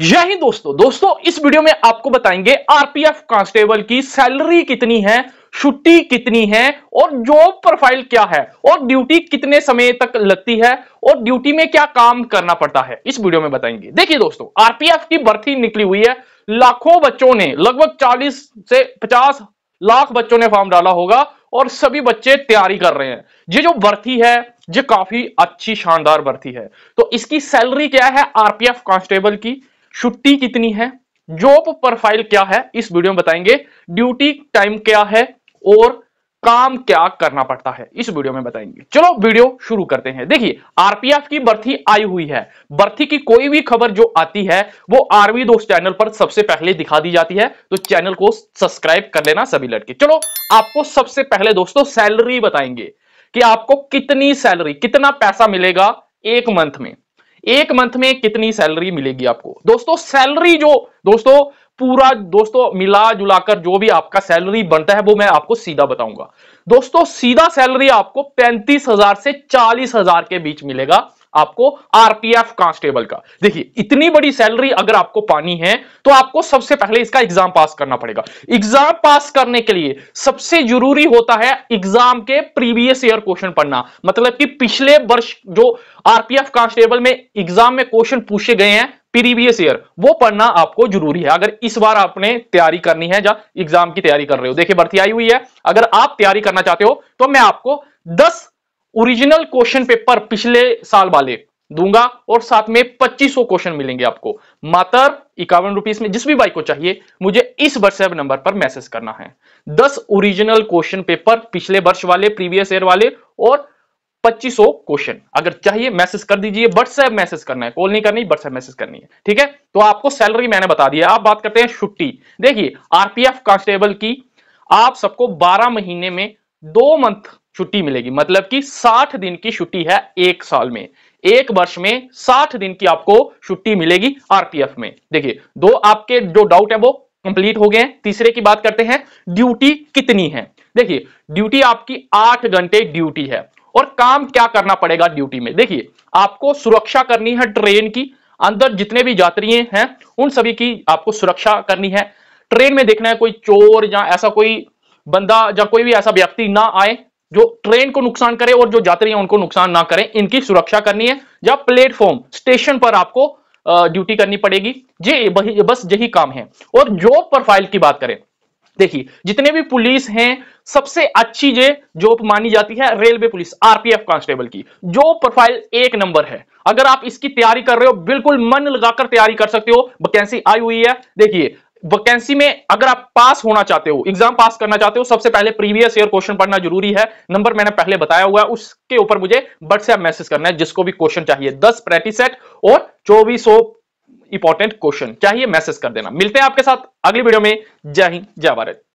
जय हिंद दोस्तों। इस वीडियो में आपको बताएंगे आरपीएफ कांस्टेबल की सैलरी कितनी है, छुट्टी कितनी है और जॉब प्रोफाइल क्या है और ड्यूटी कितने समय तक लगती है और ड्यूटी में क्या काम करना पड़ता है, इस वीडियो में बताएंगे। देखिए दोस्तों, आरपीएफ की भर्ती निकली हुई है, लाखों बच्चों ने, लगभग 40 से 50 लाख बच्चों ने फॉर्म डाला होगा और सभी बच्चे तैयारी कर रहे हैं। ये जो भर्ती है ये काफी अच्छी शानदार भर्ती है। तो इसकी सैलरी क्या है आरपीएफ कांस्टेबल की, छुट्टी कितनी है, जॉब प्रोफाइल क्या है, इस वीडियो में बताएंगे। ड्यूटी टाइम क्या है और काम क्या करना पड़ता है, इस वीडियो में बताएंगे। चलो वीडियो शुरू करते हैं। देखिए, आरपीएफ की भर्ती आई हुई है। भर्ती की कोई भी खबर जो आती है वो आर्मी दोस्त चैनल पर सबसे पहले दिखा दी जाती है, तो चैनल को सब्सक्राइब कर लेना सभी लड़के। चलो आपको सबसे पहले दोस्तों सैलरी बताएंगे कि आपको कितनी सैलरी, कितना पैसा मिलेगा एक मंथ में। एक मंथ में कितनी सैलरी मिलेगी आपको दोस्तों। सैलरी जो दोस्तों पूरा दोस्तों मिला जुलाकर जो भी आपका सैलरी बनता है वो मैं आपको सीधा बताऊंगा दोस्तों। सीधा सैलरी आपको 35,000 से 40,000 के बीच मिलेगा आपको आरपीएफ कांस्टेबल का। देखिए, इतनी बड़ी सैलरी अगर आपको पानी है तो आपको सबसे पहले इसका एग्जाम पास करना पड़ेगा। एग्जाम पास करने के लिए सबसे जरूरी होता है एग्जाम के प्रीवियस ईयर क्वेश्चन पढ़ना, मतलब कि पिछले वर्ष जो आरपीएफ कांस्टेबल में एग्जाम में क्वेश्चन पूछे गए हैं प्रीवियस ईयर, वो पढ़ना आपको जरूरी है अगर इस बार आपने तैयारी करनी है या एग्जाम की तैयारी कर रहे हो। देखिए, भर्ती आई हुई है, अगर आप तैयारी करना चाहते हो तो मैं आपको 10 ओरिजिनल क्वेश्चन पेपर पिछले साल वाले दूंगा और साथ में 2500 क्वेश्चन मिलेंगे आपको मात्र 51 रुपीस में। जिस भी भाई को चाहिए मुझे इस व्हाट्सएप नंबर पर मैसेज करना है। 10 ओरिजिनल क्वेश्चन पेपर पिछले वर्ष वाले, प्रीवियस ईयर वाले, और 2500 क्वेश्चन। अगर चाहिए मैसेज कर दीजिए, व्हाट्सएप मैसेज करना है, कॉल नहीं करनी, व्हाट्सएप मैसेज करनी है, ठीक है। तो आपको सैलरी मैंने बता दिया। आप बात करते हैं छुट्टी। देखिए, आरपीएफ कांस्टेबल की आप सबको 12 महीने में 2 मंथ छुट्टी मिलेगी, मतलब कि 60 दिन की छुट्टी है एक साल में। एक वर्ष में 60 दिन की आपको छुट्टी मिलेगी आरपीएफ में। देखिए, दो आपके जो डाउट है वो कंप्लीट हो गए हैं। तीसरे की बात करते हैं, ड्यूटी कितनी है। देखिए, ड्यूटी आपकी 8 घंटे ड्यूटी है। और काम क्या करना पड़ेगा ड्यूटी में, देखिए आपको सुरक्षा करनी है ट्रेन की, अंदर जितने भी यात्री हैं उन सभी की आपको सुरक्षा करनी है। ट्रेन में देखना है कोई चोर या ऐसा कोई बंदा या कोई भी ऐसा व्यक्ति ना आए जो ट्रेन को नुकसान करे और जो यात्री हैं उनको नुकसान ना करें, इनकी सुरक्षा करनी है। या प्लेटफॉर्म स्टेशन पर आपको ड्यूटी करनी पड़ेगी। ये बस यही काम है। और जॉब प्रोफाइल की बात करें, देखिए जितने भी पुलिस हैं सबसे अच्छी ये जॉब मानी जाती है रेलवे पुलिस आरपीएफ कांस्टेबल की। जॉब प्रोफाइल 1 नंबर है। अगर आप इसकी तैयारी कर रहे हो बिल्कुल मन लगाकर तैयारी कर सकते हो। वैकेंसी आई हुई है। देखिए, वैकेंसी में अगर आप पास होना चाहते हो, एग्जाम पास करना चाहते हो, सबसे पहले प्रीवियस ईयर क्वेश्चन पढ़ना जरूरी है। नंबर मैंने पहले बताया हुआ है, उसके ऊपर मुझे व्हाट्सएप मैसेज करना है जिसको भी क्वेश्चन चाहिए। 10 प्रैक्टिस सेट और 2400 इंपॉर्टेंट क्वेश्चन चाहिए, मैसेज कर देना। मिलते हैं आपके साथ अगली वीडियो में। जय हिंद, जय भारत।